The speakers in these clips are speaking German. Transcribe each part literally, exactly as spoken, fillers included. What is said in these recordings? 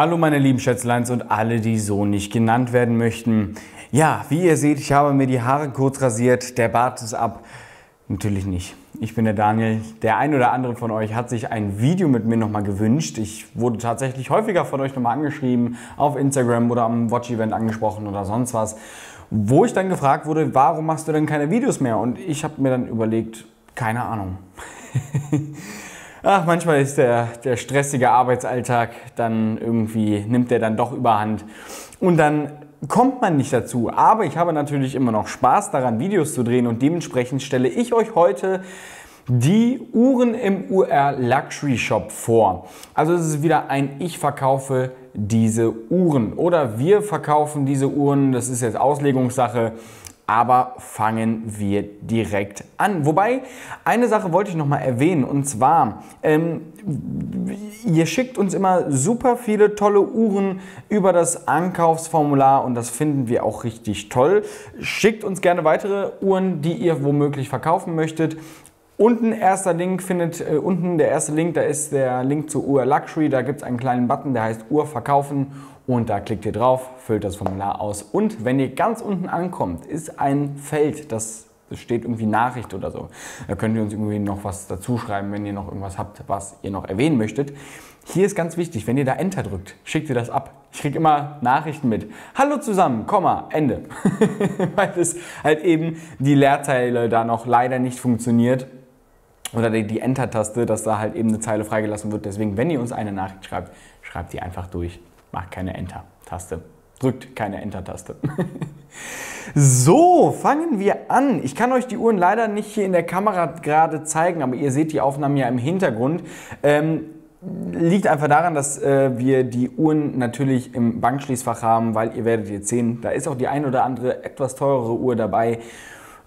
Hallo meine lieben Schätzleins und alle, die so nicht genannt werden möchten. Ja, wie ihr seht, ich habe mir die Haare kurz rasiert, der Bart ist ab. Natürlich nicht. Ich bin der Daniel. Der ein oder andere von euch hat sich ein Video mit mir nochmal gewünscht. Ich wurde tatsächlich häufiger von euch nochmal angeschrieben, auf Instagram oder am Watch-Event angesprochen oder sonst was, wo ich dann gefragt wurde, warum machst du denn keine Videos mehr? Und ich habe mir dann überlegt, keine Ahnung. Ach, manchmal ist der, der stressige Arbeitsalltag dann irgendwie, nimmt der dann doch überhand und dann kommt man nicht dazu. Aber ich habe natürlich immer noch Spaß daran, Videos zu drehen und dementsprechend stelle ich euch heute die Uhren im U R-Luxury Shop vor. Also es ist wieder ein Ich verkaufe diese Uhren oder wir verkaufen diese Uhren, das ist jetzt Auslegungssache. Aber fangen wir direkt an. Wobei, eine Sache wollte ich noch mal erwähnen und zwar, ähm, ihr schickt uns immer super viele tolle Uhren über das Ankaufsformular und das finden wir auch richtig toll. Schickt uns gerne weitere Uhren, die ihr womöglich verkaufen möchtet. Unten erster Link findet, äh, unten der erste Link, da ist der Link zu U R-Luxury, da gibt es einen kleinen Button, der heißt Uhr verkaufen. Und da klickt ihr drauf, füllt das Formular aus und wenn ihr ganz unten ankommt, ist ein Feld, das steht irgendwie Nachricht oder so. Da könnt ihr uns irgendwie noch was dazu schreiben, wenn ihr noch irgendwas habt, was ihr noch erwähnen möchtet. Hier ist ganz wichtig, wenn ihr da Enter drückt, schickt ihr das ab. Ich kriege immer Nachrichten mit. Hallo zusammen, Komma, Ende. Weil das halt eben die Leerzeile da noch leider nicht funktioniert. Oder die, die Enter-Taste, dass da halt eben eine Zeile freigelassen wird. Deswegen, wenn ihr uns eine Nachricht schreibt, schreibt die einfach durch. Macht keine Enter-Taste. Drückt keine Enter-Taste. So, fangen wir an. Ich kann euch die Uhren leider nicht hier in der Kamera gerade zeigen, aber ihr seht die Aufnahmen ja im Hintergrund. Ähm, liegt einfach daran, dass äh, wir die Uhren natürlich im Bankschließfach haben, weil ihr werdet jetzt sehen, da ist auch die ein oder andere etwas teurere Uhr dabei.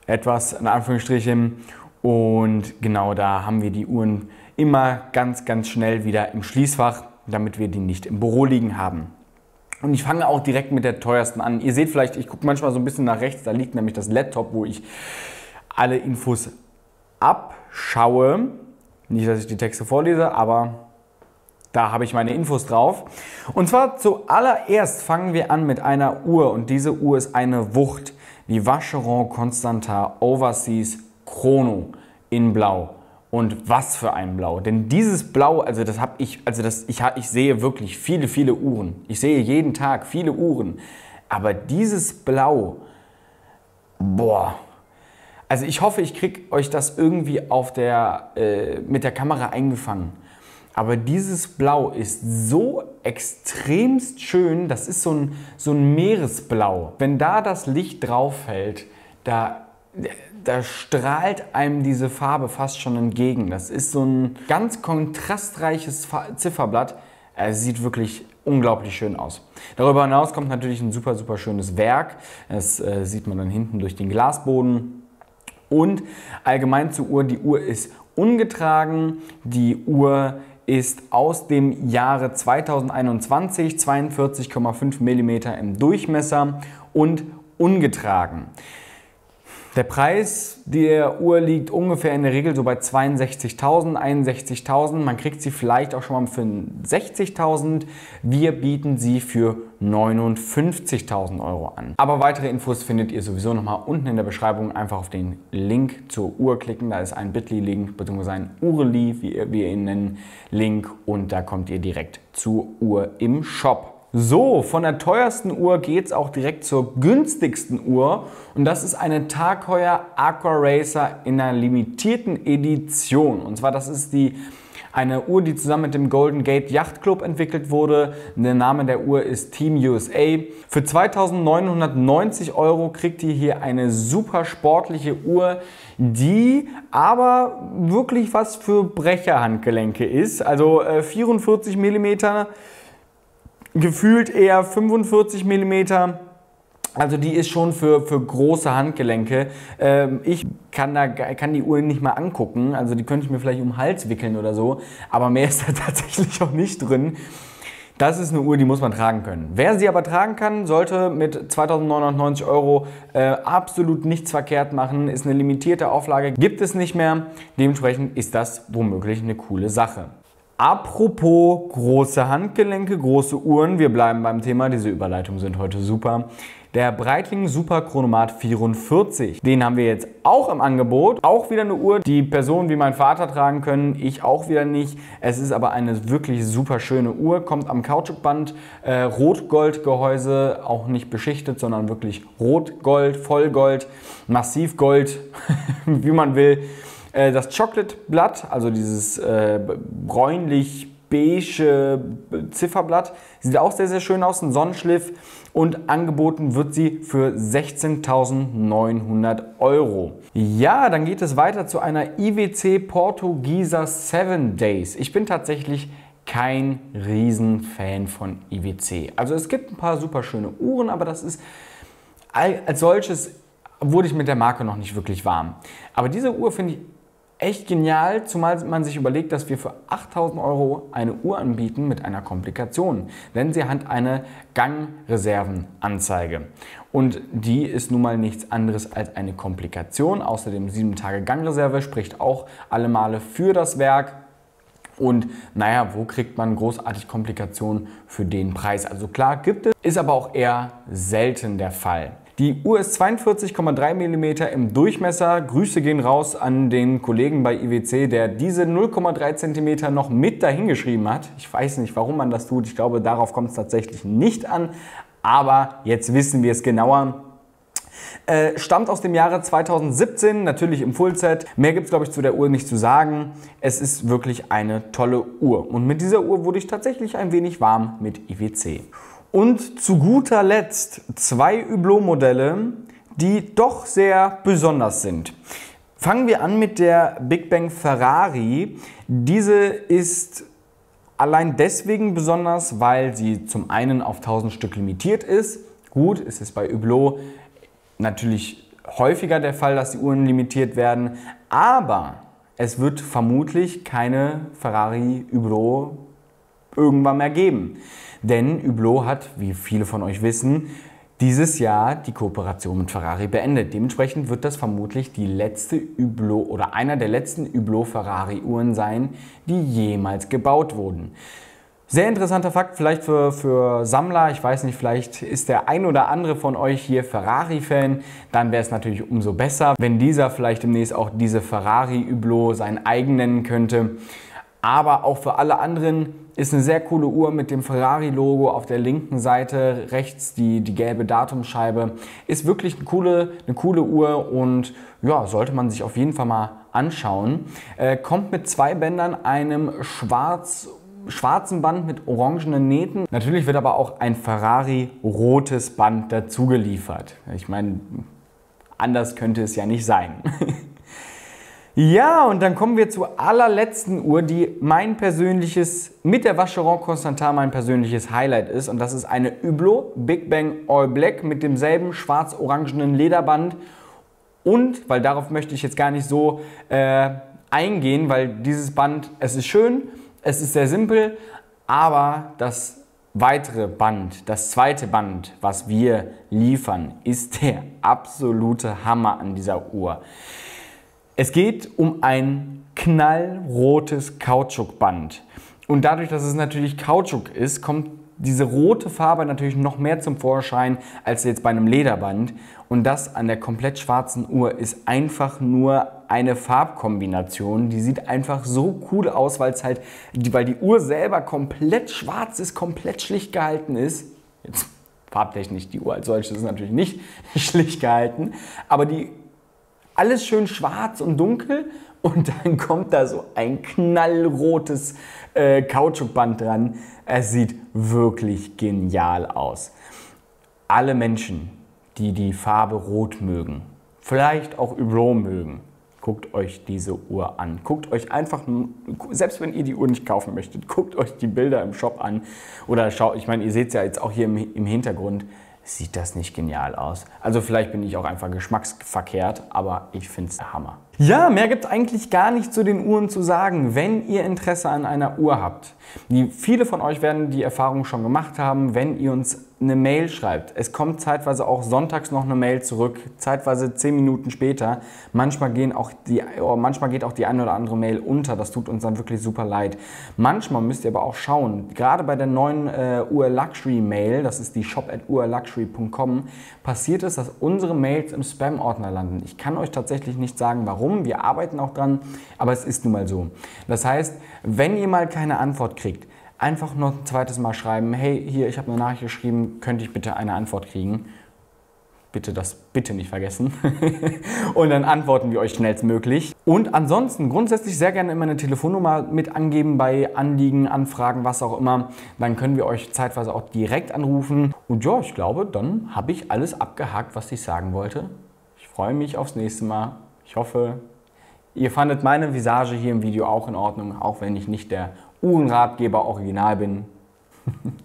Etwas in Anführungsstrichen. Und genau da haben wir die Uhren immer ganz, ganz schnell wieder im Schließfach, damit wir die nicht im Büro liegen haben. Und ich fange auch direkt mit der teuersten an. Ihr seht vielleicht, ich gucke manchmal so ein bisschen nach rechts, da liegt nämlich das Laptop, wo ich alle Infos abschaue. Nicht, dass ich die Texte vorlese, aber da habe ich meine Infos drauf. Und zwar zuallererst fangen wir an mit einer Uhr. Und diese Uhr ist eine Wucht. Die Vacheron Constantin Overseas Chrono in Blau. Und was für ein Blau, denn dieses Blau, also das habe ich, also das, ich, ich sehe wirklich viele, viele Uhren. Ich sehe jeden Tag viele Uhren, aber dieses Blau, boah. Also ich hoffe, ich kriege euch das irgendwie auf der, äh, mit der Kamera eingefangen. Aber dieses Blau ist so extremst schön, das ist so ein, so ein Meeresblau. Wenn da das Licht drauf fällt, da... Da strahlt einem diese Farbe fast schon entgegen. Das ist so ein ganz kontrastreiches Zifferblatt. Es sieht wirklich unglaublich schön aus. Darüber hinaus kommt natürlich ein super, super schönes Werk. Das äh, sieht man dann hinten durch den Glasboden. Und allgemein zur Uhr, die Uhr ist ungetragen. Die Uhr ist aus dem Jahre zweitausendeinundzwanzig, zweiundvierzig Komma fünf Millimeter im Durchmesser und ungetragen. Der Preis der Uhr liegt ungefähr in der Regel so bei zweiundsechzigtausend, einundsechzigtausend. Man kriegt sie vielleicht auch schon mal für sechzigtausend. Wir bieten sie für neunundfünfzigtausend Euro an. Aber weitere Infos findet ihr sowieso nochmal unten in der Beschreibung. Einfach auf den Link zur Uhr klicken. Da ist ein Bit Punkt L Y-Link bzw. ein Urli, wie wir ihn nennen, Link. Und da kommt ihr direkt zur Uhr im Shop. So, von der teuersten Uhr geht es auch direkt zur günstigsten Uhr und das ist eine TAG Heuer Aquaracer in einer limitierten Edition. Und zwar das ist die, eine Uhr, die zusammen mit dem Golden Gate Yacht Club entwickelt wurde. Der Name der Uhr ist Team U S A. Für zweitausendneunhundertneunzig Euro kriegt ihr hier eine super sportliche Uhr, die aber wirklich was für Brecherhandgelenke ist. Also äh, vierundvierzig Millimeter. Gefühlt eher fünfundvierzig Millimeter, also die ist schon für, für große Handgelenke. Ähm, ich kann, da, kann die Uhr nicht mal angucken, also die könnte ich mir vielleicht um den Hals wickeln oder so, aber mehr ist da tatsächlich auch nicht drin. Das ist eine Uhr, die muss man tragen können. Wer sie aber tragen kann, sollte mit zweitausendneunhundertneunzig Euro äh, absolut nichts verkehrt machen, ist eine limitierte Auflage, gibt es nicht mehr, dementsprechend ist das womöglich eine coole Sache. Apropos große Handgelenke, große Uhren, wir bleiben beim Thema, diese Überleitungen sind heute super. Der Breitling Super Chronomat vierundvierzig, den haben wir jetzt auch im Angebot. Auch wieder eine Uhr, die Personen wie mein Vater tragen können, ich auch wieder nicht. Es ist aber eine wirklich super schöne Uhr, kommt am Kautschukband, äh, Rot-Gold-Gehäuse, auch nicht beschichtet, sondern wirklich Rot-Gold, Vollgold, Massivgold, wie man will. Äh, das Chocolate-Blatt, also dieses äh, bräunlich beige Zifferblatt, sieht auch sehr, sehr schön aus, ein Sonnenschliff, und angeboten wird sie für sechzehntausendneunhundert Euro. Ja, dann geht es weiter zu einer I W C Portugieser seven Days. Ich bin tatsächlich kein Riesenfan von I W C. Also es gibt ein paar super schöne Uhren, aber das ist als solches wurde ich mit der Marke noch nicht wirklich warm. Aber diese Uhr finde ich echt genial, zumal man sich überlegt, dass wir für achttausend Euro eine Uhr anbieten mit einer Komplikation, denn sie hat eine Gangreservenanzeige und die ist nun mal nichts anderes als eine Komplikation. Außerdem sieben Tage Gangreserve spricht auch alle Male für das Werk. Und naja, wo kriegt man großartig Komplikationen für den Preis? Also klar gibt es, ist aber auch eher selten der Fall. Die Uhr ist zweiundvierzig Komma drei Millimeter im Durchmesser. Grüße gehen raus an den Kollegen bei I W C, der diese null Komma drei Zentimeter noch mit dahingeschrieben hat. Ich weiß nicht, warum man das tut. Ich glaube, darauf kommt es tatsächlich nicht an. Aber jetzt wissen wir es genauer. Äh, stammt aus dem Jahre zweitausendsiebzehn, natürlich im Fullset. Mehr gibt es, glaube ich, zu der Uhr nicht zu sagen. Es ist wirklich eine tolle Uhr. Und mit dieser Uhr wurde ich tatsächlich ein wenig warm mit I W C. Und zu guter Letzt zwei Hublot-Modelle, die doch sehr besonders sind. Fangen wir an mit der Big Bang Ferrari. Diese ist allein deswegen besonders, weil sie zum einen auf tausend Stück limitiert ist. Gut, es ist bei Hublot natürlich häufiger der Fall, dass die Uhren limitiert werden, aber es wird vermutlich keine Ferrari Hublot irgendwann mehr geben. Denn Hublot hat, wie viele von euch wissen, dieses Jahr die Kooperation mit Ferrari beendet. Dementsprechend wird das vermutlich die letzte Hublot oder einer der letzten Hublot-Ferrari-Uhren sein, die jemals gebaut wurden. Sehr interessanter Fakt, vielleicht für, für Sammler, ich weiß nicht, vielleicht ist der ein oder andere von euch hier Ferrari-Fan, dann wäre es natürlich umso besser, wenn dieser vielleicht demnächst auch diese Ferrari-Hublot seinen eigen nennen könnte. Aber auch für alle anderen ist eine sehr coole Uhr mit dem Ferrari-Logo auf der linken Seite, rechts die, die gelbe Datumscheibe. Ist wirklich eine coole, eine coole Uhr und ja, sollte man sich auf jeden Fall mal anschauen. Äh, kommt mit zwei Bändern, einem schwarz, schwarzen Band mit orangenen Nähten. Natürlich wird aber auch ein Ferrari-rotes Band dazu geliefert. Ich meine, anders könnte es ja nicht sein. Ja, und dann kommen wir zur allerletzten Uhr, die mein persönliches, mit der Vacheron Constantin mein persönliches Highlight ist. Und das ist eine Hublot Big Bang All Black mit demselben schwarz-orangenen Lederband. Und, weil darauf möchte ich jetzt gar nicht so äh, eingehen, weil dieses Band, es ist schön, es ist sehr simpel, aber das weitere Band, das zweite Band, was wir liefern, ist der absolute Hammer an dieser Uhr. Es geht um ein knallrotes Kautschukband und dadurch, dass es natürlich Kautschuk ist, kommt diese rote Farbe natürlich noch mehr zum Vorschein als jetzt bei einem Lederband, und das an der komplett schwarzen Uhr ist einfach nur eine Farbkombination, die sieht einfach so cool aus, weil es halt, weil die Uhr selber komplett schwarz ist, komplett schlicht gehalten ist. Jetzt farbtechnisch, die Uhr als solches ist natürlich nicht schlicht gehalten, aber die alles schön schwarz und dunkel, und dann kommt da so ein knallrotes äh, Kautschukband dran. Es sieht wirklich genial aus. Alle Menschen, die die Farbe Rot mögen, vielleicht auch Hublot mögen, guckt euch diese Uhr an. Guckt euch einfach, selbst wenn ihr die Uhr nicht kaufen möchtet, guckt euch die Bilder im Shop an. Oder schaut, ich meine, ihr seht es ja jetzt auch hier im, im Hintergrund. Sieht das nicht genial aus? Also vielleicht bin ich auch einfach geschmacksverkehrt, aber ich finde es der Hammer. Ja, mehr gibt es eigentlich gar nicht zu den Uhren zu sagen, wenn ihr Interesse an einer Uhr habt. Die, viele von euch werden die Erfahrung schon gemacht haben, wenn ihr uns eine Mail schreibt. Es kommt zeitweise auch sonntags noch eine Mail zurück, zeitweise zehn Minuten später. Manchmal, gehen auch die, manchmal geht auch die eine oder andere Mail unter, das tut uns dann wirklich super leid. Manchmal müsst ihr aber auch schauen, gerade bei der neuen äh, U R Luxury Mail, das ist die shop at U R Luxury punkt com, passiert es, dass unsere Mails im Spam-Ordner landen. Ich kann euch tatsächlich nicht sagen, warum, wir arbeiten auch dran, aber es ist nun mal so. Das heißt, wenn ihr mal keine Antwort kriegt, einfach noch ein zweites Mal schreiben, hey, hier, ich habe eine Nachricht geschrieben, könnte ich bitte eine Antwort kriegen? Bitte das bitte nicht vergessen. Und dann antworten wir euch schnellstmöglich. Und ansonsten grundsätzlich sehr gerne immer eine Telefonnummer mit angeben bei Anliegen, Anfragen, was auch immer. Dann können wir euch zeitweise auch direkt anrufen. Und ja, ich glaube, dann habe ich alles abgehakt, was ich sagen wollte. Ich freue mich aufs nächste Mal. Ich hoffe, ihr fandet meine Visage hier im Video auch in Ordnung, auch wenn ich nicht der Uhrenratgeber original bin.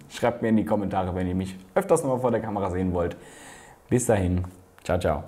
Schreibt mir in die Kommentare, wenn ihr mich öfters nochmal vor der Kamera sehen wollt. Bis dahin. Ciao, ciao.